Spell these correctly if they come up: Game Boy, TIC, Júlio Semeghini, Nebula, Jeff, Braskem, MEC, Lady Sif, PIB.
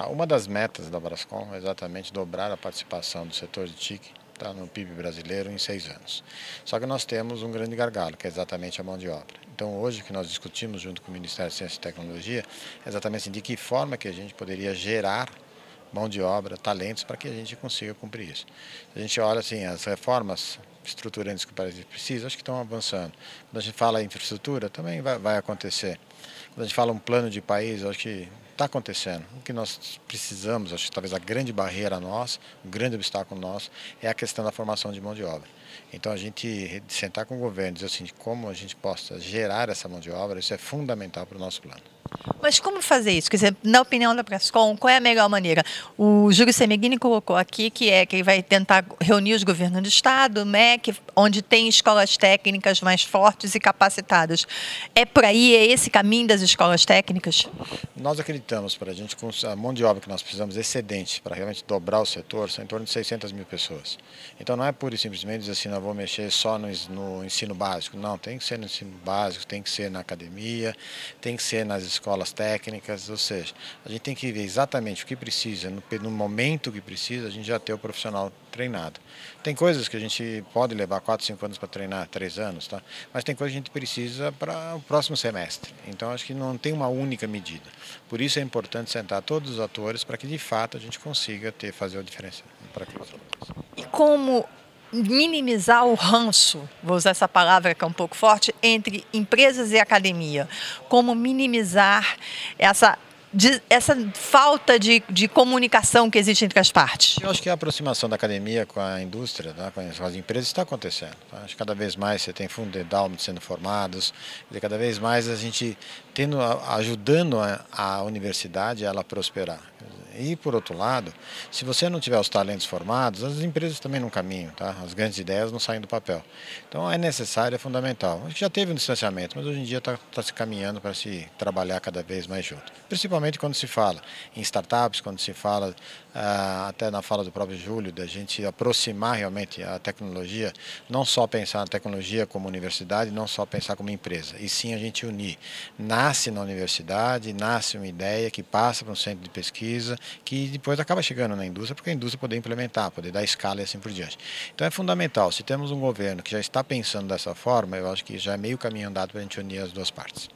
Tá, uma das metas da Braskem é exatamente dobrar a participação do setor de TIC no PIB brasileiro em 6 anos. Só que nós temos um grande gargalo, que é exatamente a mão de obra. Então hoje o que nós discutimos junto com o Ministério de Ciência e Tecnologia é exatamente assim, de que forma que a gente poderia gerar mão de obra, talentos, para que a gente consiga cumprir isso. A gente olha assim, as reformas estruturantes que o país precisa, acho que estão avançando. Quando a gente fala em infraestrutura, também vai acontecer. Quando a gente fala um plano de país, acho que está acontecendo. O que nós precisamos, acho que talvez a grande barreira nossa, o grande obstáculo nosso, é a questão da formação de mão de obra. Então a gente sentar com o governo e dizer assim, como a gente possa gerar essa mão de obra, isso é fundamental para o nosso plano. Mas como fazer isso? Quer dizer, na opinião da Braskem, qual é a melhor maneira? O Júlio Semeghini colocou aqui que ele vai tentar reunir os governos do Estado, o MEC, onde tem escolas técnicas mais fortes e capacitadas. É por aí, é esse caminho das escolas técnicas? Nós acreditamos, para a gente, com a mão de obra que nós precisamos, excedente, para realmente dobrar o setor, são em torno de 600 mil pessoas. Então não é pura e simplesmente dizer assim, não vou mexer só no ensino básico. Não, tem que ser no ensino básico, tem que ser na academia, tem que ser nas escolas técnicas, ou seja, a gente tem que ver exatamente o que precisa, no momento que precisa, a gente já ter o profissional treinado. Tem coisas que a gente pode levar 4, 5 anos para treinar, 3 anos, tá? Mas tem coisas que a gente precisa para o próximo semestre. Então, acho que não tem uma única medida. Por isso é importante sentar todos os atores para que, de fato, a gente consiga fazer a diferença para aqueles alunos. E como minimizar o ranço, vou usar essa palavra que é um pouco forte, entre empresas e academia. Como minimizar essa falta de comunicação que existe entre as partes? Eu acho que a aproximação da academia com a indústria, tá? Com as empresas, está acontecendo. Tá? Acho que cada vez mais você tem fundo de endowment sendo formados, e cada vez mais a gente ajudando a universidade a ela prosperar. E, por outro lado, se você não tiver os talentos formados, as empresas também não caminham, tá? As grandes ideias não saem do papel. Então, é necessário, é fundamental. Acho que já teve um distanciamento, mas hoje em dia está se caminhando para se trabalhar cada vez mais junto. Principalmente quando se fala em startups, quando se fala, até na fala do próprio Júlio, da gente aproximar realmente a tecnologia, não só pensar na tecnologia como universidade, não só pensar como empresa, e sim a gente unir. Nasce na universidade, nasce uma ideia que passa para um centro de pesquisa, que depois acaba chegando na indústria, porque a indústria poder implementar, poder dar escala e assim por diante. Então é fundamental, se temos um governo que já está pensando dessa forma, eu acho que já é meio caminho andado para a gente unir as duas partes.